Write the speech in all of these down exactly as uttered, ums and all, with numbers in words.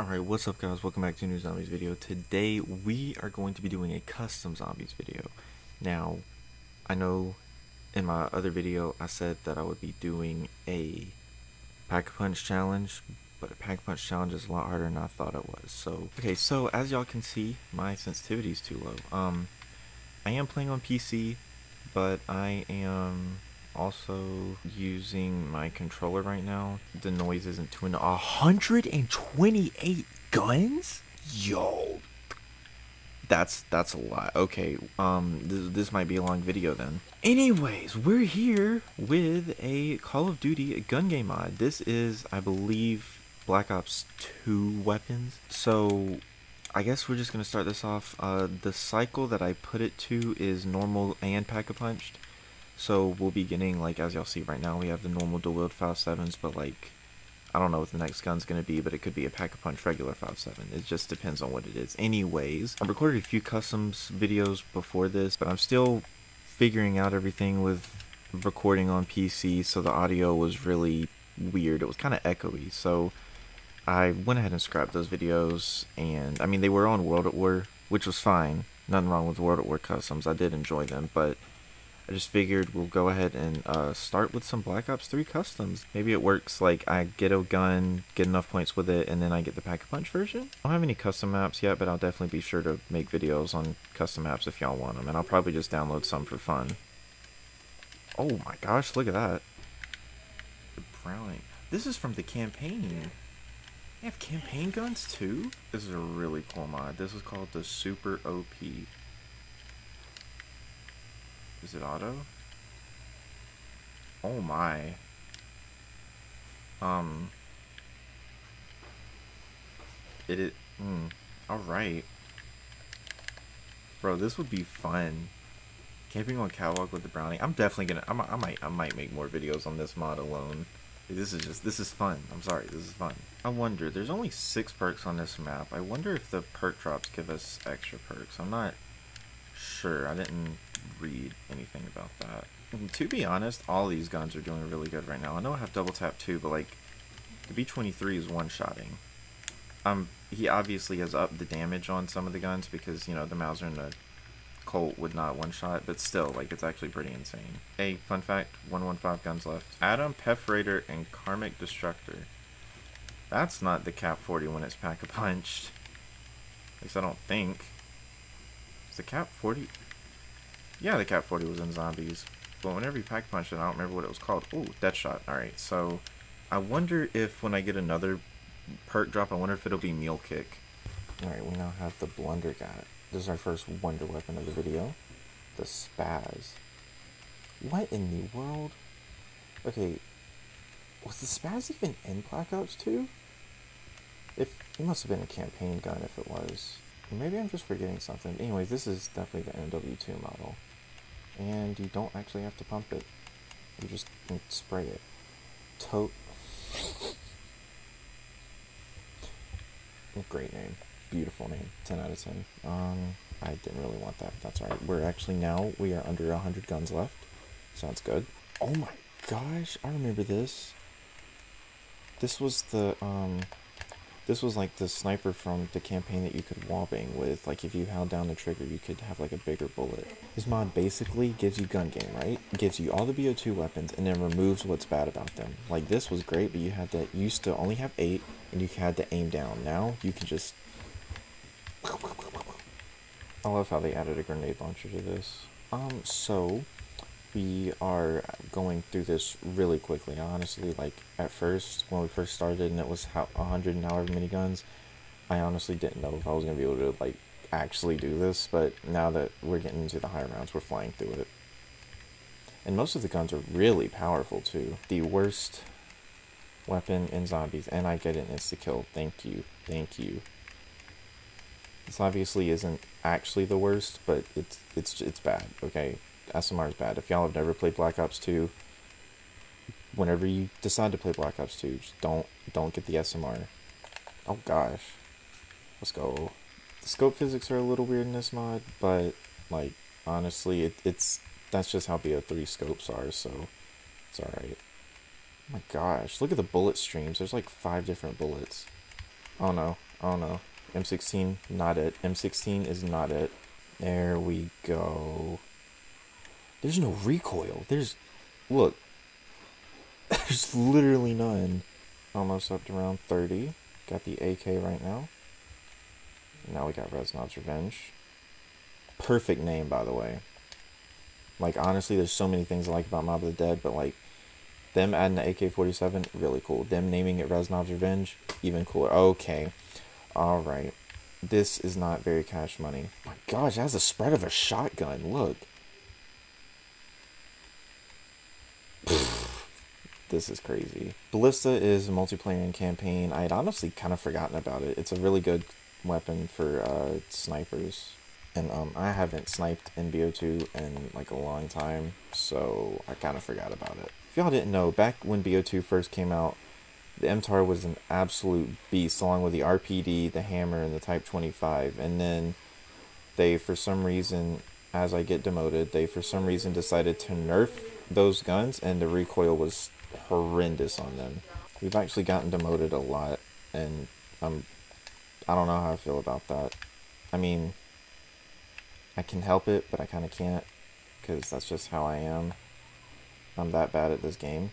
Alright, what's up guys, welcome back to a new zombies video. Today we are going to be doing a custom zombies video. Now, I know in my other video I said that I would be doing a pack-a-punch challenge, but a pack-a-punch challenge is a lot harder than I thought it was. So, okay, so as y'all can see, my sensitivity is too low. Um, I am playing on P C, but I am also using my controller right now. The noise isn't too into one hundred twenty-eight guns. Yo, that's that's a lot. Okay, um this, this might be a long video then. Anyways, we're here with a Call of Duty gun game mod. This is, I believe, Black Ops two weapons. So I guess we're just gonna start this off. Uh the cycle that I put it to is normal and pack-a-punched. So we'll be getting, like, as y'all see right now, we have the normal dual wield five sevens, but, like, I don't know what the next gun's gonna be, but it could be a pack-a-punch regular five seven. It just depends on what it is. Anyways, I've recorded a few customs videos before this, but I'm still figuring out everything with recording on P C, so the audio was really weird. It was kind of echoey, so I went ahead and scrapped those videos, and, I mean, they were on World at War, which was fine. Nothing wrong with World at War customs. I did enjoy them, but I just figured we'll go ahead and uh, start with some Black Ops three customs. Maybe it works, like, I get a gun, get enough points with it, and then I get the pack-a-punch version. I don't have any custom maps yet, but I'll definitely be sure to make videos on custom maps if y'all want them, and I'll probably just download some for fun. Oh my gosh, look at that. The Browning. This is from the campaign. They have campaign guns too? This is a really cool mod. This is called the Super O P. Is it auto? Oh my. Um. It is. Mm, Alright. Bro, this would be fun. Camping on catwalk with the Browning. I'm definitely gonna. I'm, I might. I might make more videos on this mod alone. This is just. This is fun. I'm sorry. This is fun. I wonder. There's only six perks on this map. I wonder if the perk drops give us extra perks. I'm not sure. I didn't read anything about that. And to be honest, all these guns are doing really good right now. I know I have double tap too, but, like, the B twenty-three is one-shotting. Um, he obviously has upped the damage on some of the guns because, you know, the Mauser and the Colt would not one-shot, but still, like, it's actually pretty insane. Hey, fun fact, one one five guns left. Atom, Perforator, and Karmic Destructor. That's not the Cap forty when it's pack-a-punched. At least I don't think. Is the Cap forty... Yeah, the Cap forty was in Zombies, but whenever you pack punch it, I don't remember what it was called. Ooh, Deadshot. Alright, so I wonder if when I get another perk drop, I wonder if it'll be Mule Kick. Alright, we now have the Blunder Gat. This is our first wonder weapon of the video. The Spaz. What in the world? Okay, was the Spaz even in Black Ops two? If, it must have been a campaign gun if it was. Maybe I'm just forgetting something. Anyways, this is definitely the M W two model. And you don't actually have to pump it. You just can spray it. Tote. Great name. Beautiful name. ten out of ten. Um, I didn't really want that, but that's alright. We're actually now, we are under one hundred guns left. Sounds good. Oh my gosh, I remember this. This was the, um... This was like the sniper from the campaign that you could wallbang with. Like, if you held down the trigger, you could have, like, a bigger bullet. This mod basically gives you gun game, right? It gives you all the B O two weapons and then removes what's bad about them. Like, this was great, but you had to, you used to only have eight and you had to aim down. Now you can just. I love how they added a grenade launcher to this. Um, so we are going through this really quickly. Honestly, like, at first, when we first started and it was one hundred and however many guns, I honestly didn't know if I was going to be able to, like, actually do this, but now that we're getting into the higher rounds, we're flying through it. And most of the guns are really powerful, too. The worst weapon in Zombies, and I get an insta-kill. Thank you. Thank you. This obviously isn't actually the worst, but it's, it's, it's bad, okay? S M R is bad. If y'all have never played Black Ops two, whenever you decide to play Black Ops two, just don't don't get the S M R. Oh gosh, let's go. The scope physics are a little weird in this mod, but, like, honestly, it, it's that's just how B O three scopes are, so it's alright. Oh my gosh, look at the bullet streams. There's like five different bullets. Oh no, I don't know. M sixteen, not it. M sixteen is not it. There we go. There's no recoil. There's, look. There's literally none. Almost up to round thirty. Got the A K right now. Now we got Reznov's Revenge. Perfect name, by the way. Like, honestly, there's so many things I like about Mob of the Dead, but, like, them adding the A K forty-seven, really cool. Them naming it Reznov's Revenge, even cooler. Okay. Alright. This is not very Cash Money. My gosh, that has the spread of a shotgun. Look. This is crazy. Ballista is a multiplayer and campaign. I had honestly kind of forgotten about it. It's a really good weapon for uh, snipers. And um, I haven't sniped in B O two in like a long time, so I kind of forgot about it. If y'all didn't know, back when B O two first came out, the M TAR was an absolute beast, along with the R P D, the Hammer, and the Type twenty-five. And then they, for some reason, as I get demoted, they for some reason decided to nerf those guns, and the recoil was horrendous on them. We've actually gotten demoted a lot, and um, I don't know how I feel about that. I mean, I can help it, but I kind of can't, because that's just how I am. I'm that bad at this game.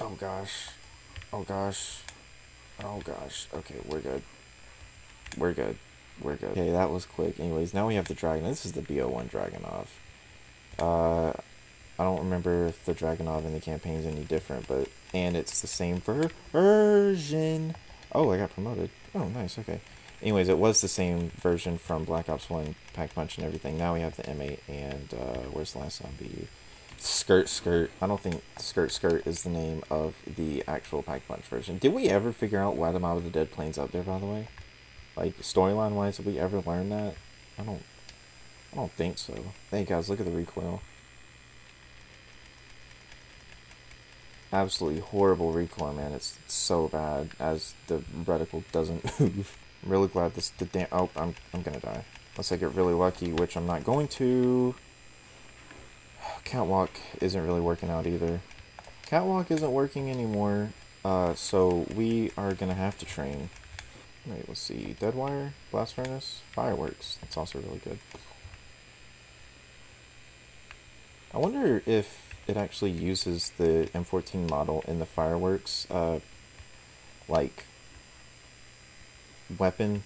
Oh gosh, oh gosh, oh gosh, okay, we're good, we're good, we're good. Okay, that was quick. Anyways, now we have the Dragon. This is the B O one Dragunov. Uh, I don't remember if the Dragunov in the campaign's any different, but, and it's the same version. Oh, I got promoted. Oh, nice, okay. Anyways, it was the same version from Black Ops one, Pack-Punch and everything. Now we have the M eight, and, uh, where's the last zombie? Skirt Skirt. I don't think Skirt Skirt is the name of the actual Pack-Punch version. Did we ever figure out why the Mob of the Dead plane's up there, by the way? Like, storyline-wise, did we ever learn that? I don't... I don't think so. Hey, guys, look at the recoil. Absolutely horrible recoil, man. It's so bad, as the reticle doesn't move. I'm really glad this... The damn... Oh, I'm, I'm gonna die. Unless I get really lucky, which I'm not going to... Catwalk isn't really working out either. Catwalk isn't working anymore, uh, so we are going to have to train. Wait, let's see. Deadwire, Blast Furnace, Fireworks. That's also really good. I wonder if it actually uses the M fourteen model in the Fireworks, uh, like, weapon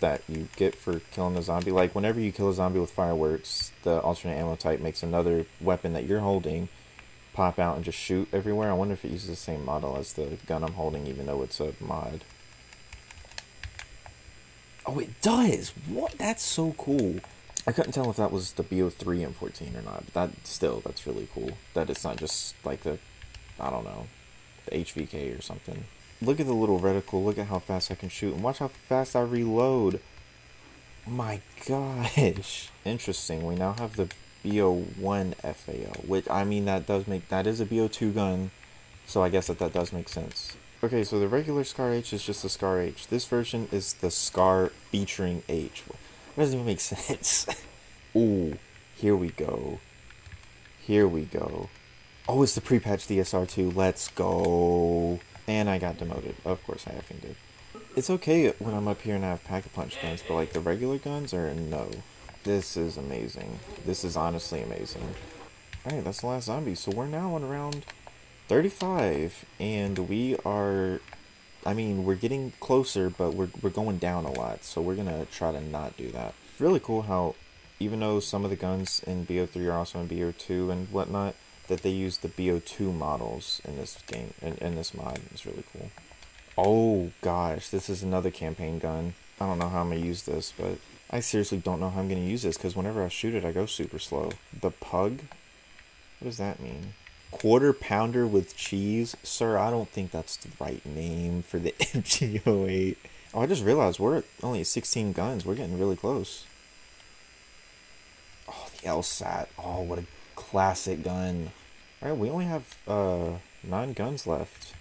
that you get for killing a zombie. Like, whenever you kill a zombie with Fireworks, the alternate ammo type makes another weapon that you're holding pop out and just shoot everywhere. I wonder if it uses the same model as the gun I'm holding, even though it's a mod. Oh, it does! What? That's so cool. I couldn't tell if that was the B O three M fourteen or not, but that, still, that's really cool. That it's not just, like, the, I don't know, the H V K or something. Look at the little reticle. Look at how fast I can shoot. And watch how fast I reload. My gosh. Interesting. We now have the B O one F A L. Which, I mean, that does make... That is a B O two gun. So I guess that that does make sense. Okay, so the regular SCAR H is just the SCAR H. This version is the SCAR featuring H. That doesn't even make sense. Ooh. Here we go. Here we go. Oh, it's the pre-patch D S R two. Let's go. And I got demoted. Of course I effing did. It's okay when I'm up here and I have Pack-a-Punch guns, but like the regular guns are no. This is amazing. This is honestly amazing. Alright, that's the last zombie. So we're now on round thirty-five. And we are... I mean, we're getting closer, but we're, we're going down a lot. So we're going to try to not do that. It's really cool how, even though some of the guns in B O three are also in B O two and whatnot, that they use the B O two models in this game, in, in this mod. It's really cool. Oh gosh, this is another campaign gun. I don't know how I'm gonna use this, but I seriously don't know how I'm gonna use this, because whenever I shoot it, I go super slow. The pug? What does that mean? Quarter pounder with cheese? Sir, I don't think that's the right name for the M G oh eight. Oh, I just realized we're only at sixteen guns. We're getting really close. Oh, the L SAT. Oh, what a classic gun. All right, we only have uh nine guns left,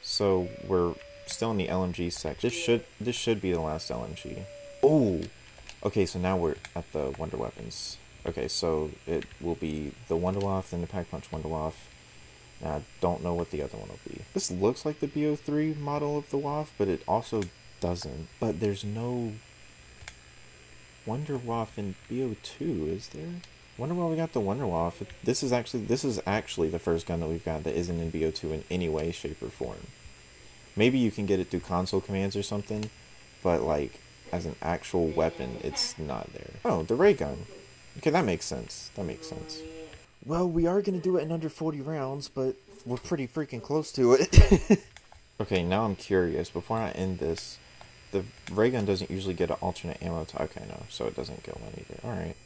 so we're still in the L M G section. This should this should be the last L M G. Oh, okay, so now we're at the wonder weapons. Okay, so it will be the Wunderwaffe, then the Pack-Punch Wunderwaffe, And I don't know what the other one will be. This looks like the B O three model of the W A F, but it also doesn't. But there's no Wonder W A F in B O two, is there? Wonder why we got the Wonder W A F. This is actually this is actually the first gun that we've got that isn't in B O two in any way, shape, or form. Maybe you can get it through console commands or something, but like as an actual weapon, it's not there. Oh, the ray gun. Okay, that makes sense. That makes sense. Well, we are gonna do it in under forty rounds, but we're pretty freaking close to it. Okay, now I'm curious. Before I end this, the ray gun doesn't usually get an alternate ammo to. Okay, no, so it doesn't get one either. All right.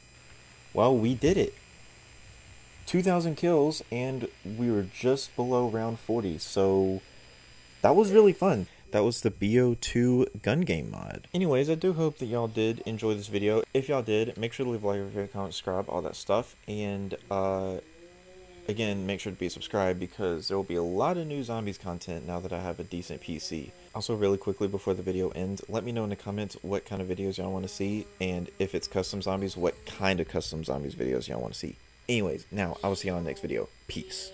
Well, we did it. two thousand kills, and we were just below round forty, so that was really fun. That was the B O two gun game mod. Anyways, I do hope that y'all did enjoy this video. If y'all did, make sure to leave a like, review, comment, subscribe, all that stuff. And, uh, again, make sure to be subscribed because there will be a lot of new zombies content now that I have a decent P C. Also, really quickly before the video ends, let me know in the comments what kind of videos y'all want to see, and if it's custom zombies, what kind of custom zombies videos y'all want to see. Anyways, now I will see y'all in the next video. Peace.